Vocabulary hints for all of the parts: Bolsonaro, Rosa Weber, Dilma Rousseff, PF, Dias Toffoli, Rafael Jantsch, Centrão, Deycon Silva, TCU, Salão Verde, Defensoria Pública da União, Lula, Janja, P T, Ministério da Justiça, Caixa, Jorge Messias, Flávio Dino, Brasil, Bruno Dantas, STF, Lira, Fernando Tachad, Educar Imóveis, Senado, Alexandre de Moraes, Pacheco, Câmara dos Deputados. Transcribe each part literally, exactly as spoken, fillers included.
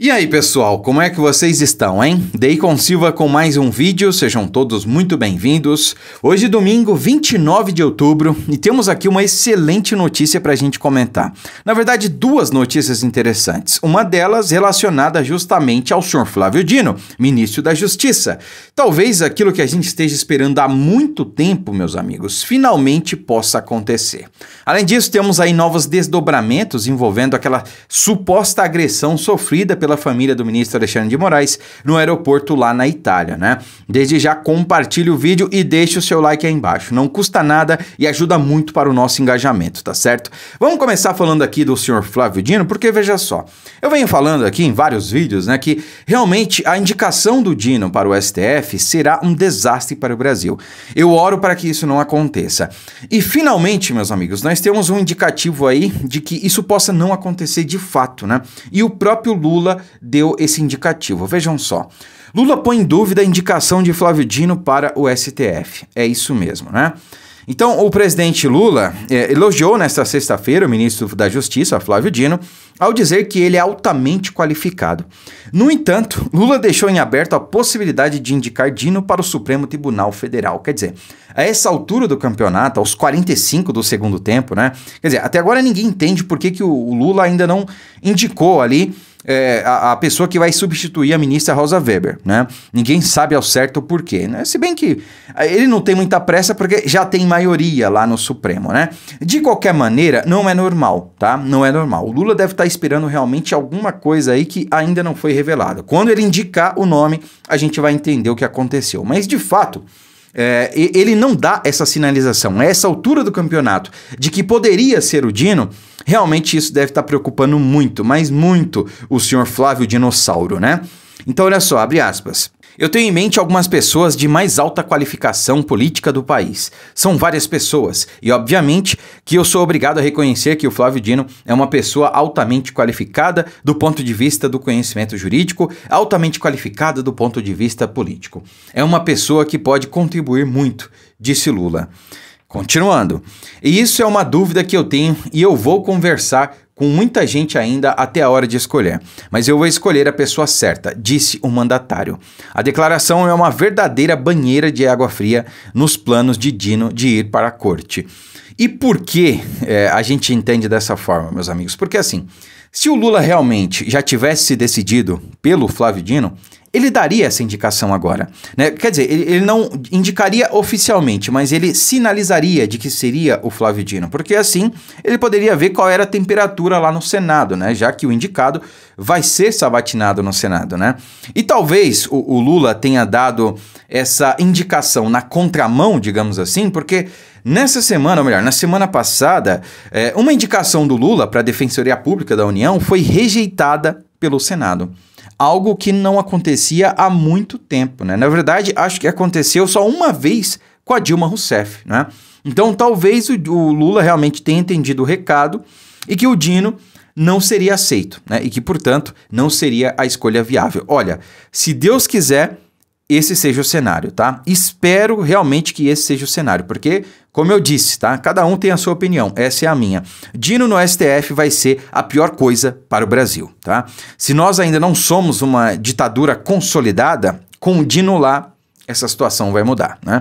E aí pessoal, como é que vocês estão, hein? Deycon Silva com mais um vídeo, sejam todos muito bem-vindos. Hoje é domingo, vinte e nove de outubro, e temos aqui uma excelente notícia para a gente comentar. Na verdade, duas notícias interessantes. Uma delas relacionada justamente ao senhor Flávio Dino, ministro da Justiça. Talvez aquilo que a gente esteja esperando há muito tempo, meus amigos, finalmente possa acontecer. Além disso, temos aí novos desdobramentos envolvendo aquela suposta agressão sofrida pela pela família do ministro Alexandre de Moraes no aeroporto lá na Itália, né? Desde já compartilhe o vídeo e deixe o seu like aí embaixo, não custa nada e ajuda muito para o nosso engajamento, tá certo? Vamos começar falando aqui do senhor Flávio Dino, porque veja só, eu venho falando aqui em vários vídeos, né, que realmente a indicação do Dino para o S T F será um desastre para o Brasil. Eu oro para que isso não aconteça. E finalmente, meus amigos, nós temos um indicativo aí de que isso possa não acontecer de fato, né? E o próprio Lula deu esse indicativo. Vejam só. Lula põe em dúvida a indicação de Flávio Dino para o S T F. É isso mesmo, né? Então, o presidente Lula eh, elogiou nesta sexta-feira o ministro da Justiça, Flávio Dino, ao dizer que ele é altamente qualificado. No entanto, Lula deixou em aberto a possibilidade de indicar Dino para o Supremo Tribunal Federal. Quer dizer, a essa altura do campeonato, aos quarenta e cinco do segundo tempo, né? Quer dizer, até agora ninguém entende por que, que o Lula ainda não indicou ali É, a, a pessoa que vai substituir a ministra Rosa Weber, né? Ninguém sabe ao certo o porquê, né? Se bem que ele não tem muita pressa porque já tem maioria lá no Supremo, né? De qualquer maneira, não é normal, tá? Não é normal. O Lula deve estar esperando realmente alguma coisa aí que ainda não foi revelada. Quando ele indicar o nome, a gente vai entender o que aconteceu. Mas, de fato, É, ele não dá essa sinalização, essa altura do campeonato, de que poderia ser o Dino. Realmente isso deve estar preocupando muito, mas muito, o senhor Flávio Dinossauro, né? Então olha só, abre aspas. Eu tenho em mente algumas pessoas de mais alta qualificação política do país. São várias pessoas e, obviamente, que eu sou obrigado a reconhecer que o Flávio Dino é uma pessoa altamente qualificada do ponto de vista do conhecimento jurídico, altamente qualificada do ponto de vista político. É uma pessoa que pode contribuir muito, disse Lula. Continuando, e isso é uma dúvida que eu tenho e eu vou conversar com muita gente ainda até a hora de escolher, mas eu vou escolher a pessoa certa, disse o mandatário. A declaração é uma verdadeira banheira de água fria nos planos de Dino de ir para a corte. E por que é, a gente entende dessa forma, meus amigos? Porque assim, se o Lula realmente já tivesse se decidido pelo Flávio Dino, ele daria essa indicação agora, né? Quer dizer, ele, ele não indicaria oficialmente, mas ele sinalizaria de que seria o Flávio Dino, porque assim ele poderia ver qual era a temperatura lá no Senado, né? Já que o indicado vai ser sabatinado no Senado, né? E talvez o, o Lula tenha dado essa indicação na contramão, digamos assim, porque nessa semana, ou melhor, na semana passada, é, uma indicação do Lula para a Defensoria Pública da União foi rejeitada pelo Senado. Algo que não acontecia há muito tempo, né? Na verdade, acho que aconteceu só uma vez com a Dilma Rousseff, né? Então, talvez o, o Lula realmente tenha entendido o recado e que o Dino não seria aceito, né? E que, portanto, não seria a escolha viável. Olha, se Deus quiser, esse seja o cenário, tá? Espero realmente que esse seja o cenário, porque, como eu disse, tá? Cada um tem a sua opinião, essa é a minha. Dino no S T F vai ser a pior coisa para o Brasil, tá? Se nós ainda não somos uma ditadura consolidada, com o Dino lá, essa situação vai mudar, né?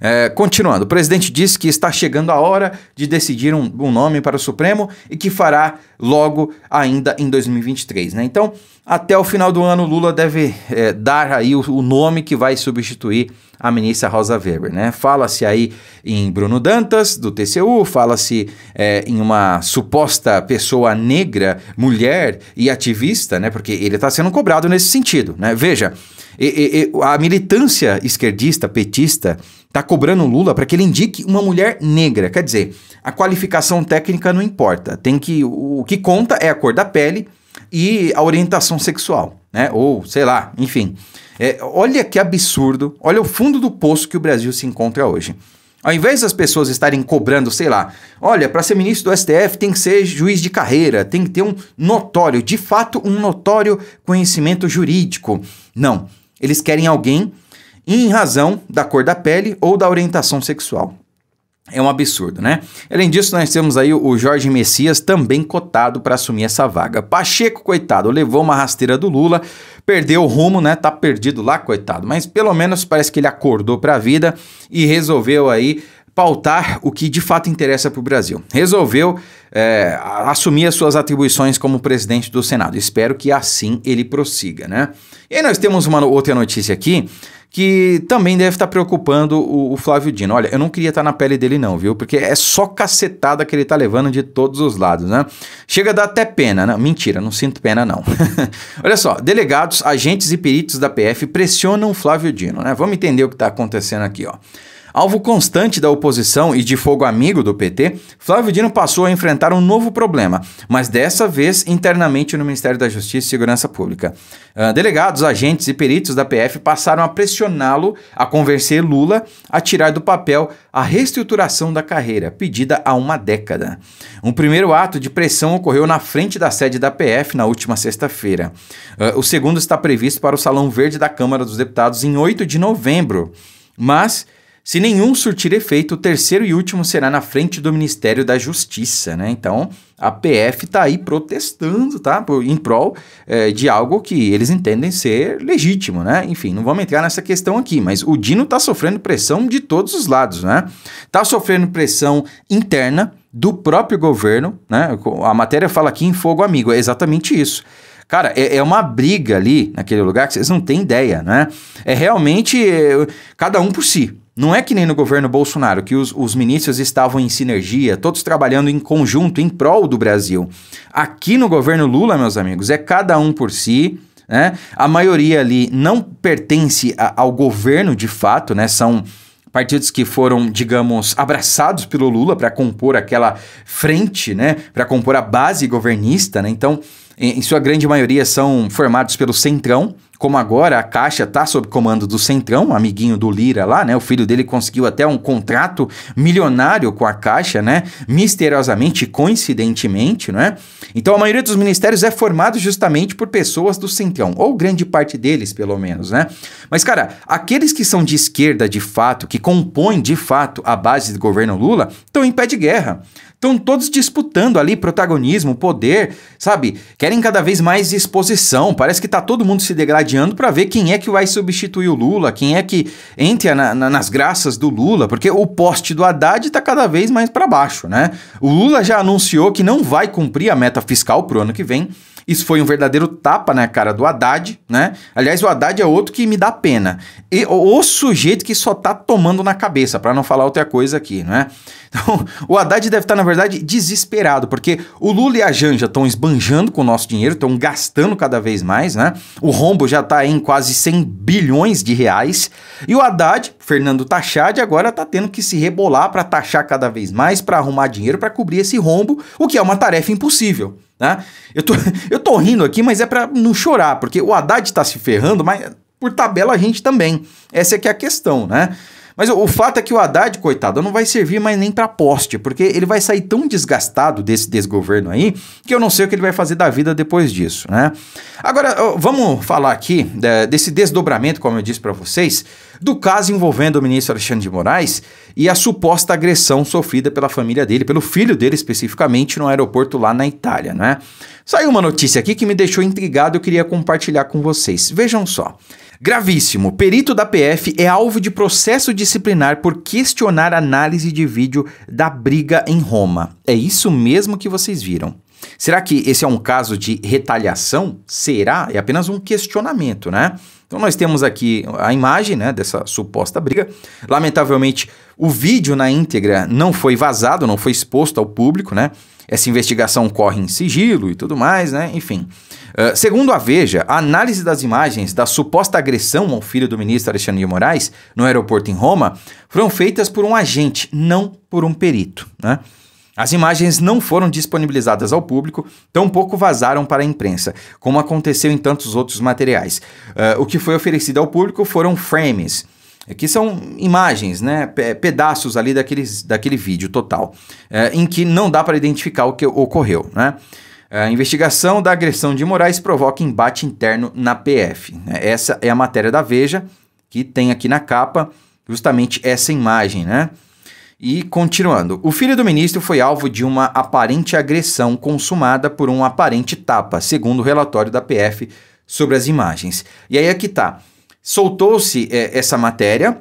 É, continuando, o presidente disse que está chegando a hora de decidir um, um nome para o Supremo e que fará logo ainda em dois mil e vinte e três, né? Então, até o final do ano, Lula deve é, dar aí o, o nome que vai substituir a ministra Rosa Weber, né? Fala-se aí em Bruno Dantas, do T C U, fala-se é, em uma suposta pessoa negra, mulher e ativista, né? Porque ele está sendo cobrado nesse sentido, né? Veja, e, e, a militância esquerdista, petista, está cobrando o Lula para que ele indique uma mulher negra. Quer dizer, a qualificação técnica não importa. Tem que, o que conta é a cor da pele e a orientação sexual, né? Ou, sei lá, enfim. É, olha que absurdo, olha o fundo do poço que o Brasil se encontra hoje. Ao invés das pessoas estarem cobrando, sei lá, olha, para ser ministro do S T F tem que ser juiz de carreira, tem que ter um notório, de fato, um notório conhecimento jurídico. Não, eles querem alguém em razão da cor da pele ou da orientação sexual. É um absurdo, né? Além disso, nós temos aí o Jorge Messias também cotado para assumir essa vaga. Pacheco, coitado, levou uma rasteira do Lula, perdeu o rumo, né? Tá perdido lá, coitado. Mas pelo menos parece que ele acordou para a vida e resolveu aí pautar o que de fato interessa para o Brasil. Resolveu é, assumir as suas atribuições como presidente do Senado. Espero que assim ele prossiga, né? E aí nós temos uma outra notícia aqui que também deve estar preocupando o, o Flávio Dino. Olha, eu não queria estar na pele dele não, viu? Porque é só cacetada que ele tá levando de todos os lados, né? Chega a dar até pena, né? Mentira, não sinto pena não. Olha só, delegados, agentes e peritos da P F pressionam o Flávio Dino, né? Vamos entender o que tá acontecendo aqui, ó. Alvo constante da oposição e de fogo amigo do P T, Flávio Dino passou a enfrentar um novo problema, mas dessa vez internamente no Ministério da Justiça e Segurança Pública. Uh, delegados, agentes e peritos da P F passaram a pressioná-lo a convencer Lula a tirar do papel a reestruturação da carreira, pedida há uma década. Um primeiro ato de pressão ocorreu na frente da sede da P F na última sexta-feira. Uh, o segundo está previsto para o Salão Verde da Câmara dos Deputados em oito de novembro, mas... se nenhum surtir efeito, o terceiro e último será na frente do Ministério da Justiça, né? Então, a P F tá aí protestando, tá? Em prol é, de algo que eles entendem ser legítimo, né? Enfim, não vamos entrar nessa questão aqui, mas o Dino tá sofrendo pressão de todos os lados, né? Tá sofrendo pressão interna do próprio governo, né? A matéria fala aqui em fogo amigo, é exatamente isso. Cara, é, é uma briga ali, naquele lugar, que vocês não têm ideia, né? É realmente é, cada um por si. Não é que nem no governo Bolsonaro, que os, os ministros estavam em sinergia, todos trabalhando em conjunto, em prol do Brasil. Aqui no governo Lula, meus amigos, é cada um por si, né? A maioria ali não pertence a, ao governo de fato, né? São partidos que foram, digamos, abraçados pelo Lula para compor aquela frente, né? Para compor a base governista, né? Então, em, em sua grande maioria são formados pelo Centrão. Como agora a Caixa está sob comando do Centrão, amiguinho do Lira lá, né? O filho dele conseguiu até um contrato milionário com a Caixa, né? Misteriosamente, coincidentemente, né? Então a maioria dos ministérios é formado justamente por pessoas do Centrão, ou grande parte deles, pelo menos, né? Mas, cara, aqueles que são de esquerda de fato, que compõem de fato a base do governo Lula, estão em pé de guerra. Estão todos disputando ali protagonismo, poder, sabe? Querem cada vez mais exposição, parece que tá todo mundo se degradando para ver quem é que vai substituir o Lula, quem é que entra na, na, nas graças do Lula, porque o poste do Haddad está cada vez mais para baixo, né? O Lula já anunciou que não vai cumprir a meta fiscal pro ano que vem. Isso foi um verdadeiro tapa na cara do Haddad, né? Aliás, o Haddad é outro que me dá pena. E o, o sujeito que só tá tomando na cabeça, para não falar outra coisa aqui, né? Então, o Haddad deve estar, na verdade, desesperado, porque o Lula e a Janja estão esbanjando com o nosso dinheiro, estão gastando cada vez mais, né? O rombo já tá em quase cem bilhões de reais. E o Haddad, Fernando Tachad, agora tá tendo que se rebolar para taxar cada vez mais, para arrumar dinheiro, para cobrir esse rombo, o que é uma tarefa impossível. Né? Eu, tô, eu tô rindo aqui, mas é pra não chorar, porque o Haddad tá se ferrando, mas por tabela a gente também. Essa é que é a questão, né? Mas o, o fato é que o Haddad, coitado, não vai servir mais nem pra poste, porque ele vai sair tão desgastado desse desgoverno aí, que eu não sei o que ele vai fazer da vida depois disso, né? Agora, vamos falar aqui de, desse desdobramento, como eu disse pra vocês, do caso envolvendo o ministro Alexandre de Moraes e a suposta agressão sofrida pela família dele, pelo filho dele especificamente, no aeroporto lá na Itália, né? Saiu uma notícia aqui que me deixou intrigado e eu queria compartilhar com vocês. Vejam só. Gravíssimo, perito da P F é alvo de processo disciplinar por questionar análise de vídeo da briga em Roma. É isso mesmo que vocês viram. Será que esse é um caso de retaliação? Será? É apenas um questionamento, né? Então nós temos aqui a imagem, né, dessa suposta briga. Lamentavelmente, o vídeo na íntegra não foi vazado, não foi exposto ao público, né? Essa investigação corre em sigilo e tudo mais, né? Enfim. Uh, segundo a Veja, a análise das imagens da suposta agressão ao filho do ministro Alexandre de Moraes no aeroporto em Roma foram feitas por um agente, não por um perito, né? As imagens não foram disponibilizadas ao público, tampouco vazaram para a imprensa, como aconteceu em tantos outros materiais. Uh, o que foi oferecido ao público foram frames, que são imagens, né, pedaços ali daqueles, daquele vídeo total, é, em que não dá para identificar o que ocorreu, né? A investigação da agressão de Moraes provoca embate interno na P F, né? Essa é a matéria da Veja, que tem aqui na capa justamente essa imagem, né? E continuando, o filho do ministro foi alvo de uma aparente agressão consumada por um aparente tapa, segundo o relatório da P F sobre as imagens. E aí é que tá, soltou-se é, essa matéria,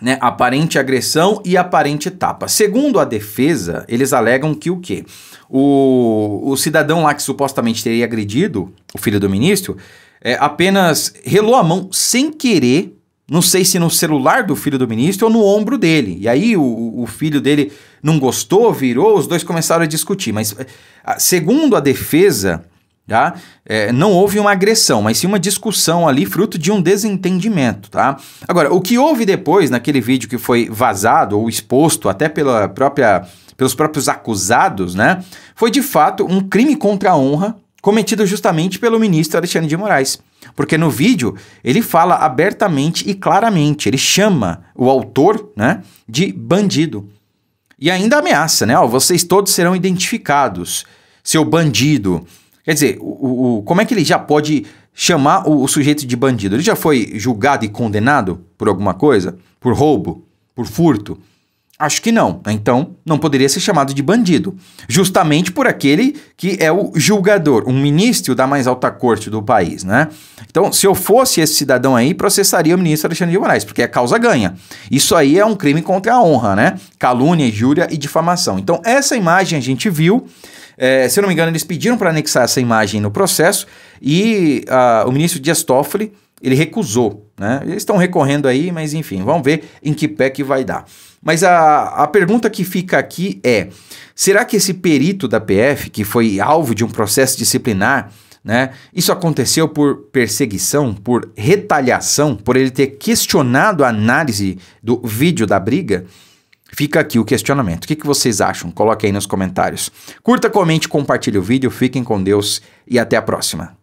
né, aparente agressão e aparente tapa. Segundo a defesa, eles alegam que o quê? O, o cidadão lá que supostamente teria agredido o filho do ministro, é, apenas relou a mão sem querer, não sei se no celular do filho do ministro ou no ombro dele. E aí o, o filho dele não gostou, virou, os dois começaram a discutir. Mas segundo a defesa, tá, é, não houve uma agressão, mas sim uma discussão ali, fruto de um desentendimento, tá? Agora, o que houve depois, naquele vídeo que foi vazado ou exposto até pela própria, pelos próprios acusados, né? Foi de fato um crime contra a honra cometido justamente pelo ministro Alexandre de Moraes. Porque no vídeo ele fala abertamente e claramente, ele chama o autor, né, de bandido. E ainda ameaça, né? Ó, vocês todos serão identificados, seu bandido. Quer dizer, o, o, como é que ele já pode chamar o, o sujeito de bandido? Ele já foi julgado e condenado por alguma coisa? Por roubo? Por furto? Acho que não. Então, não poderia ser chamado de bandido. Justamente por aquele que é o julgador, um ministro da mais alta corte do país, né? Então, se eu fosse esse cidadão aí, processaria o ministro Alexandre de Moraes, porque a causa ganha. Isso aí é um crime contra a honra, né? Calúnia, injúria e difamação. Então, essa imagem a gente viu. É, se eu não me engano, eles pediram para anexar essa imagem no processo e uh, o ministro Dias Toffoli, ele recusou, né? Eles estão recorrendo aí, mas enfim, vamos ver em que pé que vai dar. Mas a, a pergunta que fica aqui é, será que esse perito da P F, que foi alvo de um processo disciplinar, né, isso aconteceu por perseguição, por retaliação, por ele ter questionado a análise do vídeo da briga? Fica aqui o questionamento. O que, que vocês acham? Coloque aí nos comentários. Curta, comente, compartilhe o vídeo. Fiquem com Deus e até a próxima.